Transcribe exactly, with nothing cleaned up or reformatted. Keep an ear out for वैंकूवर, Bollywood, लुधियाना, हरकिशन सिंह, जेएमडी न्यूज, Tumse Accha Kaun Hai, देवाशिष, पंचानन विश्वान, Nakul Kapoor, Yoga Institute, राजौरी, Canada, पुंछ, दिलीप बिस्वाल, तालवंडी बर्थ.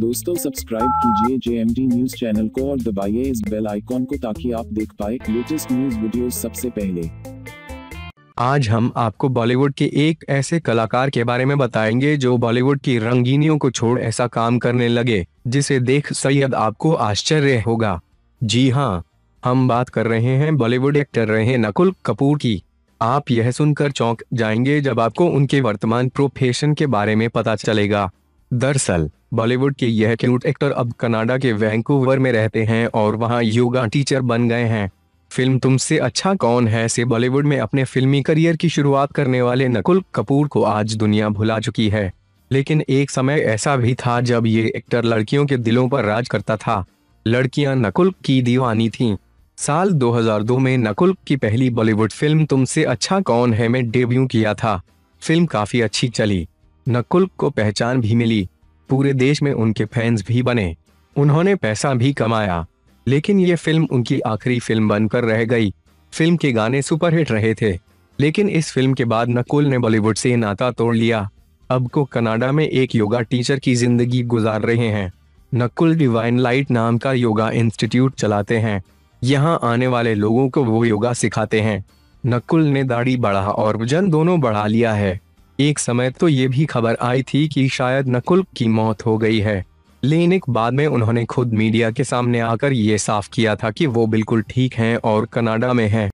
दोस्तों सब्सक्राइब कीजिए जेएमडी न्यूज channel को और दबाइए इस बेल आइकॉन को ताकि आप देख पाए लेटेस्ट न्यूज वीडियोस सबसे पहले। आज हम आपको बॉलीवुड के एक ऐसे कलाकार के बारे में बताएंगे जो बॉलीवुड की रंगीनियों को छोड़ ऐसा काम करने लगे जिसे देख शायद आपको आश्चर्य होगा। जी हाँ, हम बात कर रहे हैं बॉलीवुड एक्टर रहे नकुल कपूर की। आप यह सुनकर चौंक जाएंगे जब आपको उनके वर्तमान प्रोफेशन के बारे में पता चलेगा। दरअसल बॉलीवुड के यह क्यूट एक्टर अब कनाडा के वैंकूवर में रहते हैं और वहां योगा टीचर बन गए हैं। फिल्म तुमसे अच्छा कौन है से बॉलीवुड में अपने फिल्मी करियर की शुरुआत करने वाले नकुल कपूर को आज दुनिया भुला चुकी है, लेकिन एक समय ऐसा भी था जब ये एक्टर लड़कियों के दिलों पर राज करता था। लड़कियां नकुल की दीवानी थीं। साल दो हज़ार दो में नकुल की पहली बॉलीवुड फिल्म तुमसे अच्छा कौन है में डेब्यू किया था। फिल्म काफी अच्छी चली, नकुल को पहचान भी मिली, पूरे देश में उनके फैंस भी बने, उन्होंने पैसा भी कमाया, लेकिन ये फिल्म उनकी आखिरी फिल्म बनकर रह गई। फिल्म के गाने सुपरहिट रहे थे, लेकिन इस फिल्म के बाद नकुल ने बॉलीवुड से नाता तोड़ लिया। अब को कनाडा में एक योगा टीचर की जिंदगी गुजार रहे हैं। नकुल डिवाइन लाइट नाम का योगा इंस्टीट्यूट चलाते हैं, यहाँ आने वाले लोगों को वो योगा सिखाते हैं। नकुल ने दाढ़ी बढ़ा और वजन दोनों बढ़ा लिया है। एक समय तो ये भी खबर आई थी कि शायद नकुल की मौत हो गई है, लेकिन बाद में उन्होंने खुद मीडिया के सामने आकर ये साफ किया था कि वो बिल्कुल ठीक हैं और कनाडा में हैं।